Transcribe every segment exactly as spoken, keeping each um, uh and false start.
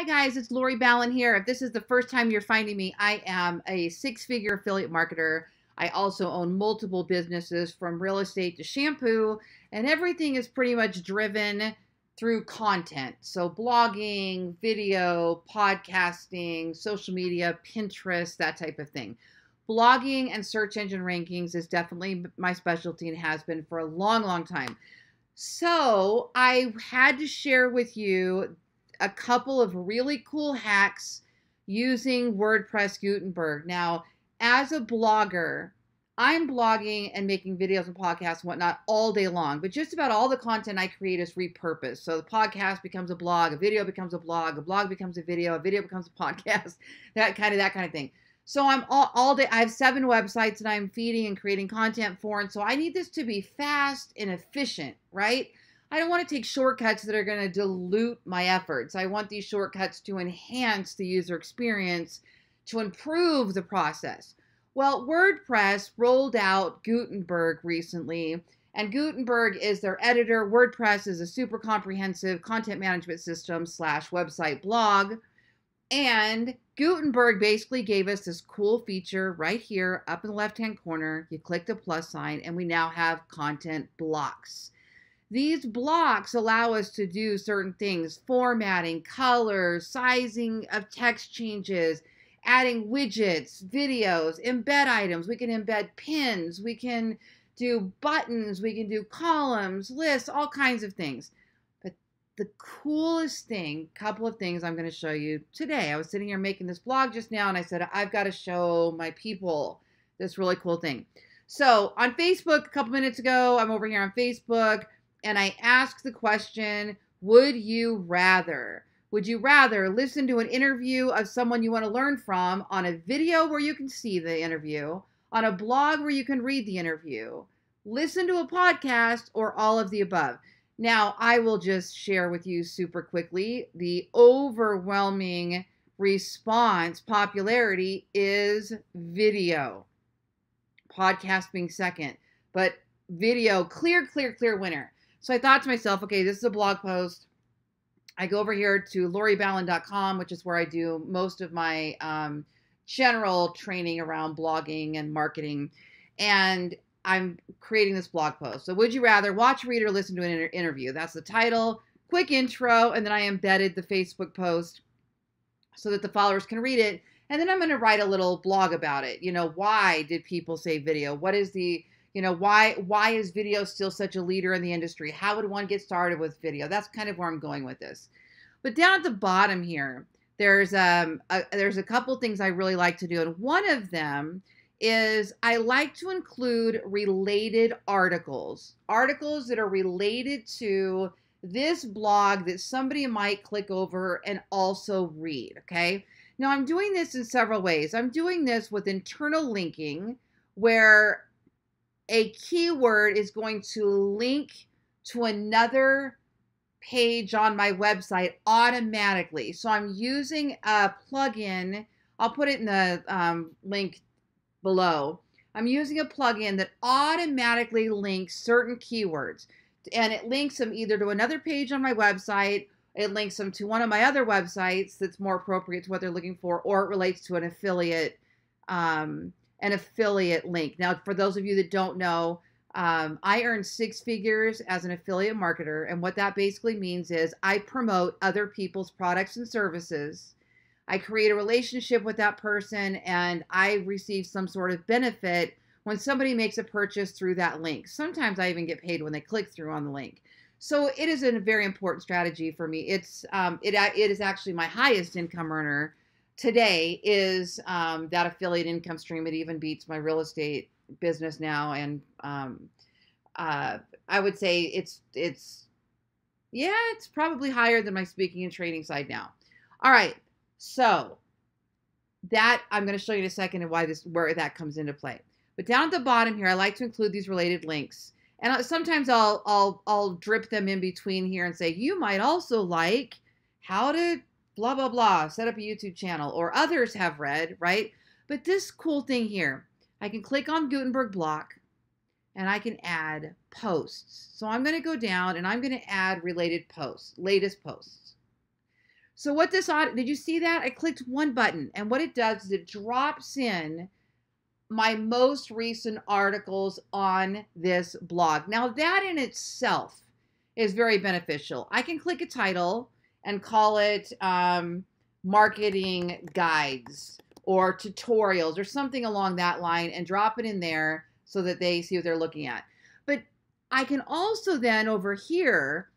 Hi guys, it's Lori Ballen here. If this is the first time you're finding me, I am a six-figure affiliate marketer. I also own multiple businesses from real estate to shampoo, and everything is pretty much driven through content. So blogging, video, podcasting, social media, Pinterest, that type of thing. Blogging and search engine rankings is definitely my specialty and has been for a long, long time. So I had to share with you a couple of really cool hacks using WordPress Gutenberg. Now, as a blogger, I'm blogging and making videos and podcasts and whatnot all day long, but just about all the content I create is repurposed. So the podcast becomes a blog, a video becomes a blog, a blog becomes a video, a video becomes a podcast, that kind of that kind of thing. So I'm all, all day, I have seven websites that I'm feeding and creating content for, and so I need this to be fast and efficient, right? I don't want to take shortcuts that are going to dilute my efforts. I want these shortcuts to enhance the user experience, to improve the process. Well, WordPress rolled out Gutenberg recently, and Gutenberg is their editor. WordPress is a super comprehensive content management system slash website blog. And Gutenberg basically gave us this cool feature right here up in the left-hand corner. You click the plus sign, and we now have content blocks. These blocks allow us to do certain things: formatting, colors, sizing of text changes, adding widgets, videos, embed items. We can embed pins. We can do buttons. We can do columns, lists, all kinds of things. But the coolest thing, couple of things I'm going to show you today. I was sitting here making this blog just now, and I said, I've got to show my people this really cool thing. So on Facebook a couple minutes ago, I'm over here on Facebook, and I asked the question, would you rather? Would you rather listen to an interview of someone you want to learn from on a video where you can see the interview, on a blog where you can read the interview, listen to a podcast, or all of the above? Now, I will just share with you super quickly, the overwhelming response popularity is video. Podcast being second, but video, clear, clear, clear winner. So I thought to myself, okay, this is a blog post. I go over here to Lori Ballen dot com, which is where I do most of my um, general training around blogging and marketing. And I'm creating this blog post. So would you rather watch, read, or listen to an inter interview? That's the title, quick intro. And then I embedded the Facebook post so that the followers can read it. And then I'm going to write a little blog about it. You know, why did people say video? What is the, you know, why, why is video still such a leader in the industry? How would one get started with video? That's kind of where I'm going with this. But down at the bottom here, there's, um, a, there's a couple things I really like to do. And one of them is I like to include related articles, articles that are related to this blog that somebody might click over and also read. Okay. Now, I'm doing this in several ways. I'm doing this with internal linking, where a keyword is going to link to another page on my website automatically. So I'm using a plugin. I'll put it in the um, link below. I'm using a plugin that automatically links certain keywords, and it links them either to another page on my website, it links them to one of my other websites that's more appropriate to what they're looking for, or it relates to an affiliate, um, an affiliate link. Now, for those of you that don't know, um, I earn six figures as an affiliate marketer. And what that basically means is I promote other people's products and services. I create a relationship with that person, and I receive some sort of benefit when somebody makes a purchase through that link. Sometimes I even get paid when they click through on the link. So it is a very important strategy for me. It's um, it it is actually my highest income earner today, is um, that affiliate income stream. It even beats my real estate business now, and um, uh, I would say it's it's yeah, it's probably higher than my speaking and training side now. All right, so that I'm going to show you in a second and why this where that comes into play. But down at the bottom here, I like to include these related links. And sometimes I'll, I'll, I'll drip them in between here and say, you might also like how to blah, blah, blah, set up a YouTube channel, or others have read, right? But this cool thing here, I can click on Gutenberg block and I can add posts. So I'm going to go down and I'm going to add related posts, latest posts. So what this auto, did you see that? I clicked one button, and what it does is it drops in my most recent articles on this blog. Now that in itself is very beneficial. I can click a title and call it um, marketing guides or tutorials or something along that line and drop it in there so that they see what they're looking at. But I can also then over here,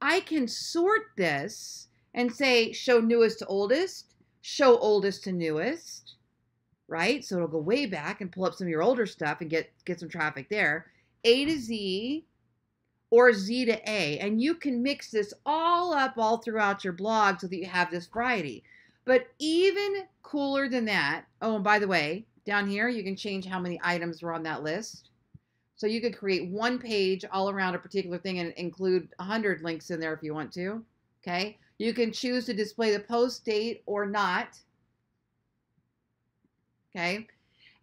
I can sort this and say, show newest to oldest, show oldest to newest, right? So it'll go way back and pull up some of your older stuff and get, get some traffic there. A to Z or Z to A. And you can mix this all up all throughout your blog so that you have this variety. But even cooler than that, oh, and by the way, down here, you can change how many items were on that list. So you could create one page all around a particular thing and include one hundred links in there if you want to, okay? You can choose to display the post date or not, okay?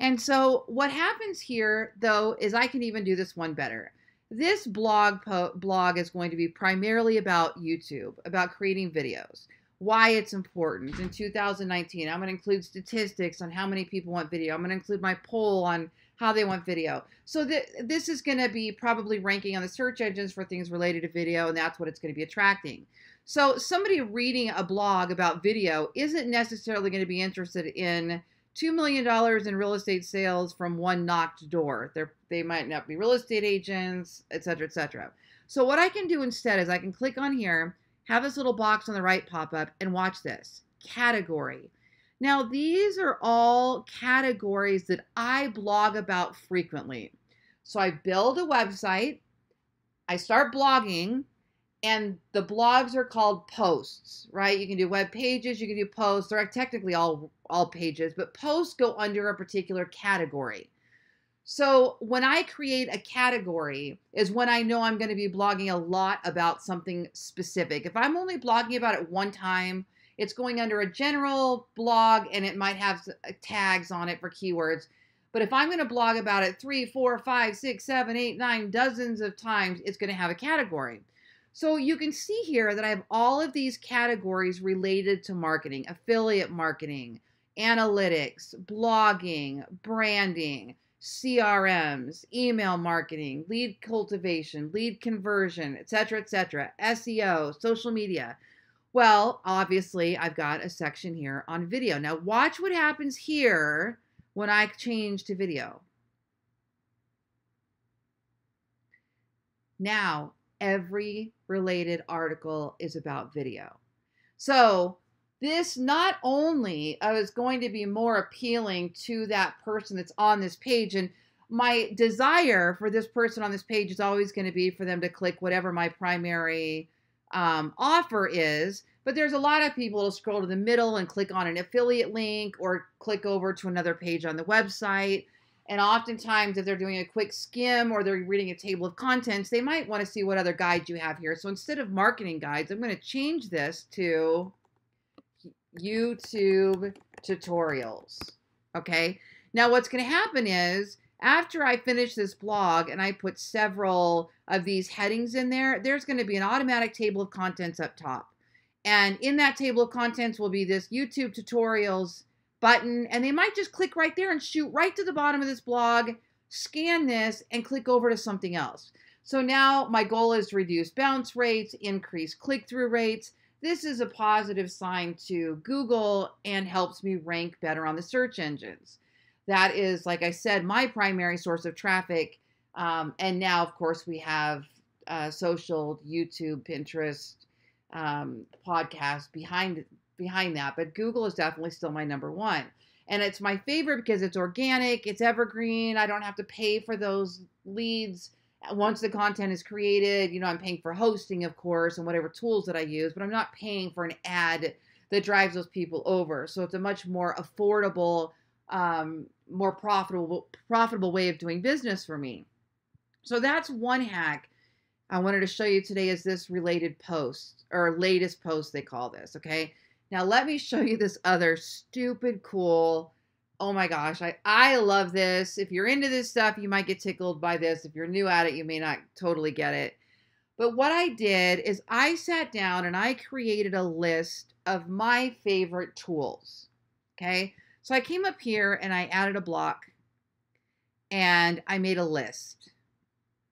And so what happens here, though, is I can even do this one better. This blog po blog is going to be primarily about YouTube, about creating videos, why it's important. In two thousand nineteen, I'm going to include statistics on how many people want video. I'm going to include my poll on how they want video. So th this is going to be probably ranking on the search engines for things related to video, and that's what it's going to be attracting. So somebody reading a blog about video isn't necessarily going to be interested in two million dollars in real estate sales from one knocked door. They're, they might not be real estate agents, et cetera, et cetera. So what I can do instead is I can click on here, have this little box on the right pop up, and watch this, category. Now, these are all categories that I blog about frequently. So I build a website, I start blogging, and the blogs are called posts, right? You can do web pages, you can do posts. They're technically all, all pages, but posts go under a particular category. So when I create a category is when I know I'm going to be blogging a lot about something specific. If I'm only blogging about it one time, it's going under a general blog and it might have tags on it for keywords. But if I'm going to blog about it three, four, five, six, seven, eight, nine, dozens of times, it's going to have a category. So you can see here that I have all of these categories related to marketing, affiliate marketing, analytics, blogging, branding, C R Ms, email marketing, lead cultivation, lead conversion, et cetera, et cetera, S E O, social media. Well, obviously I've got a section here on video. Now watch what happens here when I change to video. Now, every related article is about video. So this not only is going to be more appealing to that person that's on this page, and my desire for this person on this page is always going to be for them to click whatever my primary um, offer is, but there's a lot of people who'll scroll to the middle and click on an affiliate link or click over to another page on the website. And oftentimes, if they're doing a quick skim or they're reading a table of contents, they might want to see what other guides you have here. So instead of marketing guides, I'm going to change this to YouTube tutorials, okay? Now, what's going to happen is after I finish this blog and I put several of these headings in there, there's going to be an automatic table of contents up top. And in that table of contents will be this YouTube tutorials button, and they might just click right there and shoot right to the bottom of this blog, scan this, and click over to something else. So now my goal is to reduce bounce rates, increase click-through rates. This is a positive sign to Google and helps me rank better on the search engines. That is, like I said, my primary source of traffic. Um, and now, of course, we have uh, social, YouTube, Pinterest, um, podcasts behind it. behind that, but Google is definitely still my number one. And it's my favorite because it's organic, it's evergreen, I don't have to pay for those leads. Once the content is created, you know, I'm paying for hosting, of course, and whatever tools that I use, but I'm not paying for an ad that drives those people over. So it's a much more affordable, um, more profitable, profitable way of doing business for me. So that's one hack I wanted to show you today is this related post, or latest post they call this, okay? Now, let me show you this other stupid cool. Oh my gosh, I, I love this. If you're into this stuff, you might get tickled by this. If you're new at it, you may not totally get it. But what I did is I sat down and I created a list of my favorite tools, okay? So I came up here and I added a block and I made a list.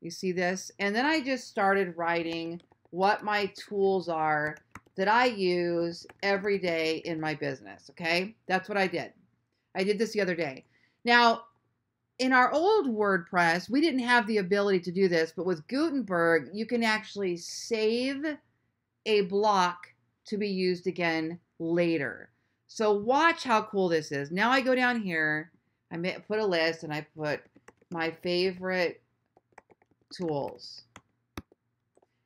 You see this? And then I just started writing what my tools are that I use every day in my business, okay? That's what I did. I did this the other day. Now, in our old WordPress, we didn't have the ability to do this, but with Gutenberg, you can actually save a block to be used again later. So watch how cool this is. Now I go down here, I put a list, and I put my favorite tools.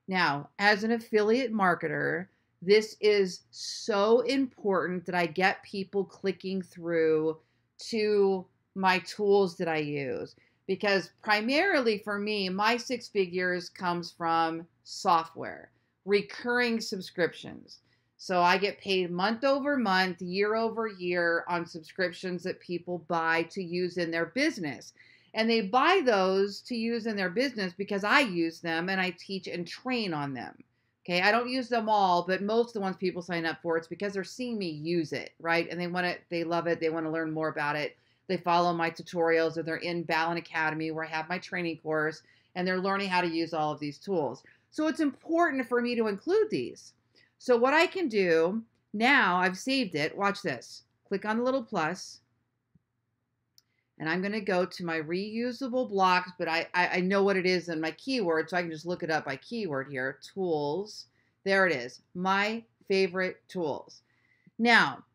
Now, as an affiliate marketer, this is so important that I get people clicking through to my tools that I use, because primarily for me, my six figures comes from software, recurring subscriptions. So I get paid month over month, year over year on subscriptions that people buy to use in their business. And they buy those to use in their business because I use them and I teach and train on them. Okay, I don't use them all, but most of the ones people sign up for, it's because they're seeing me use it, right? And they want it, they love it, they want to learn more about it. They follow my tutorials, or they're in Ballen Academy where I have my training course, and they're learning how to use all of these tools. So it's important for me to include these. So what I can do now, I've saved it. Watch this. Click on the little plus, and I'm going to go to my reusable blocks, but I, I, I know what it is in my keyword, so I can just look it up by keyword here. Tools. There it is. My favorite tools. Now,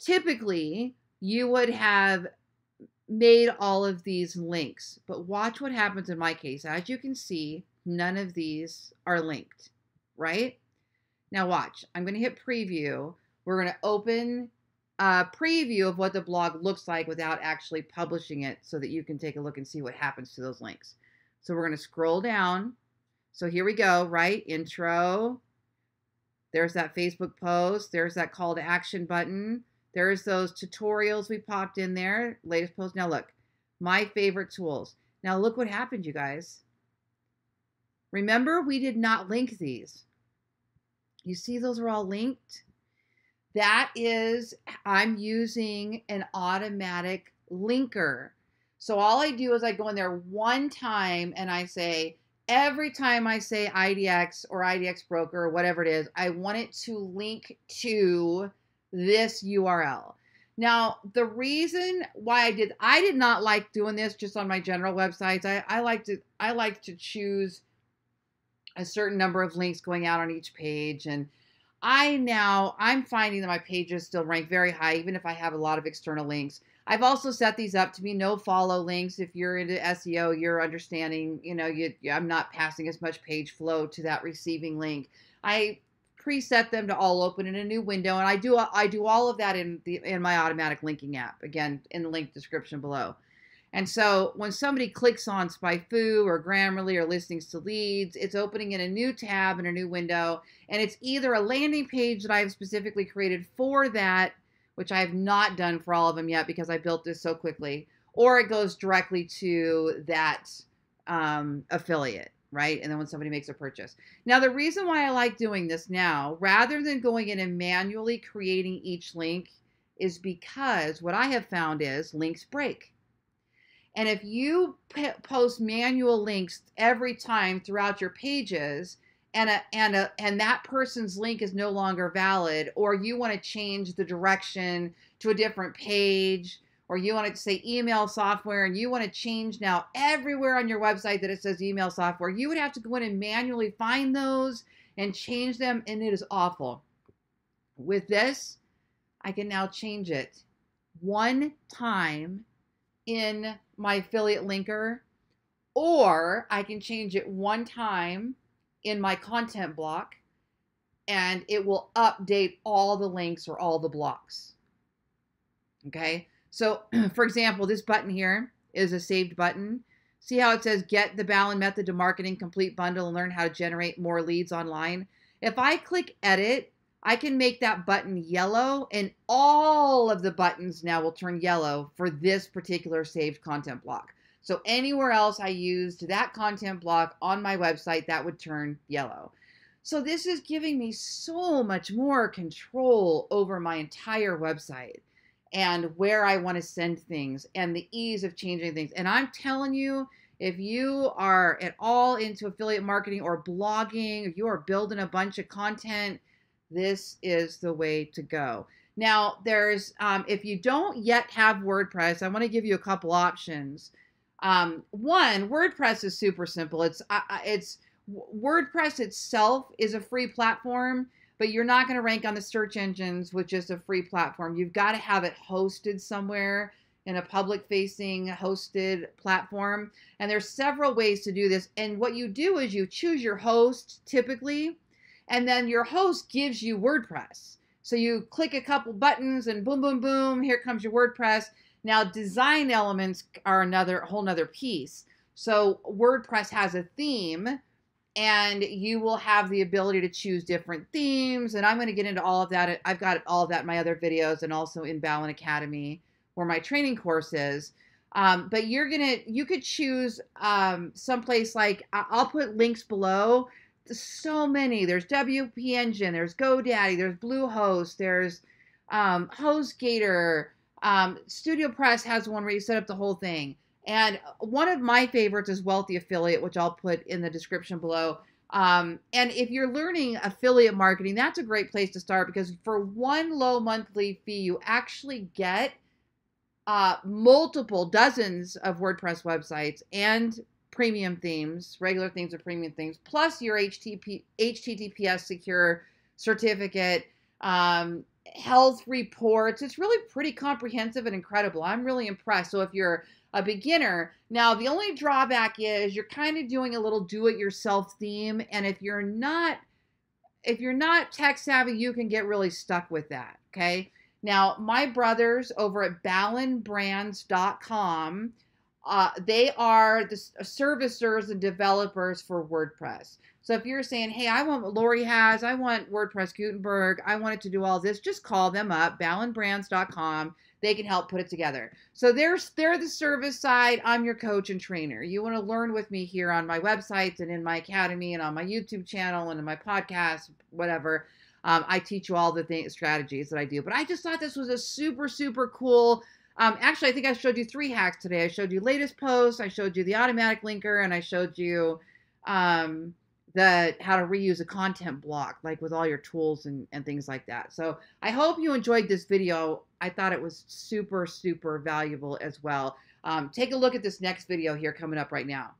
typically, you would have made all of these links, but watch what happens in my case. As you can see, none of these are linked, right? Now watch, I'm going to hit preview. We're going to open a preview of what the blog looks like without actually publishing it so that you can take a look and see what happens to those links. So we're going to scroll down. So here we go, right? Intro. There's that Facebook post. There's that call to action button. There's those tutorials we popped in there. Latest post. Now look, my favorite tools. Now look what happened, you guys. Remember, we did not link these. You see those are all linked? That is, I'm using an automatic linker. So all I do is I go in there one time and I say, every time I say I D X or I D X Broker or whatever it is, I want it to link to this U R L. Now, the reason why I did, I did not like doing this just on my general websites. I, I like to, I like to choose a certain number of links going out on each page. And I now, I'm finding that my pages still rank very high, even if I have a lot of external links. I've also set these up to be no follow links. If you're into S E O, you're understanding, you know, you, I'm not passing as much page flow to that receiving link. I preset them to all open in a new window, and I do I do all of that in the in my automatic linking app, again in the link description below. And so when somebody clicks on SpyFu or Grammarly or Listings to Leads, it's opening in a new tab in a new window, and it's either a landing page that I've specifically created for that, which I have not done for all of them yet because I built this so quickly, or it goes directly to that um, affiliate. Right? And then when somebody makes a purchase. Now, the reason why I like doing this now, rather than going in and manually creating each link, is because what I have found is links break. And if you post manual links every time throughout your pages, and, a, and, a, and that person's link is no longer valid, or you want to change the direction to a different page, or you want to say email software and you want to change now everywhere on your website that it says email software, you would have to go in and manually find those and change them, and it is awful. With this, I can now change it one time in my affiliate linker, or I can change it one time in my content block, and it will update all the links or all the blocks, okay? So, for example, this button here is a saved button. See how it says, get the Ballen Method to Marketing Complete Bundle and learn how to generate more leads online. If I click edit, I can make that button yellow, and all of the buttons now will turn yellow for this particular saved content block. So anywhere else I used that content block on my website, that would turn yellow. So this is giving me so much more control over my entire website and where I want to send things and the ease of changing things. And I'm telling you, if you are at all into affiliate marketing or blogging, if you are building a bunch of content, this is the way to go. Now, there's um, if you don't yet have WordPress, I want to give you a couple options. Um, one, WordPress is super simple. It's uh, it's WordPress itself is a free platform, but you're not going to rank on the search engines with just a free platform. You've got to have it hosted somewhere in a public-facing hosted platform. And there's several ways to do this. And what you do is you choose your host typically, and then your host gives you WordPress. So you click a couple buttons and boom, boom, boom, here comes your WordPress. Now design elements are another whole nother piece. So WordPress has a theme and you will have the ability to choose different themes. And I'm gonna get into all of that. I've got all of that in my other videos and also in Ballen Academy, where my training course is. Um, but you're gonna, you could choose um, someplace like, I'll put links below. There's so many. There's W P Engine, there's GoDaddy, there's Bluehost, there's um, HostGator. Um, StudioPress has one where you set up the whole thing. And one of my favorites is Wealthy Affiliate, which I'll put in the description below. Um, and if you're learning affiliate marketing, that's a great place to start, because for one low monthly fee, you actually get Uh, multiple dozens of WordPress websites and premium themes, regular themes or premium themes, plus your H T T P S secure certificate, um, health reports. It's really pretty comprehensive and incredible. I'm really impressed. So if you're a beginner, now the only drawback is you're kind of doing a little do-it-yourself theme. And if you're not, if you're not tech savvy, you can get really stuck with that. Okay. Now, my brothers over at Ballen Brands dot com, uh, they are the servicers and developers for WordPress. So if you're saying, hey, I want what Lori has, I want WordPress Gutenberg, I want it to do all this, just call them up, Ballen Brands dot com. They can help put it together. So they're, they're the service side. I'm your coach and trainer. You want to learn with me here on my websites and in my academy and on my YouTube channel and in my podcast, whatever. Um, I teach you all the things, strategies that I do, but I just thought this was a super, super cool. Um, actually, I think I showed you three hacks today. I showed you latest posts, I showed you the automatic linker, and I showed you um, the how to reuse a content block, like with all your tools and, and things like that. So I hope you enjoyed this video. I thought it was super, super valuable as well. Um, take a look at this next video here coming up right now.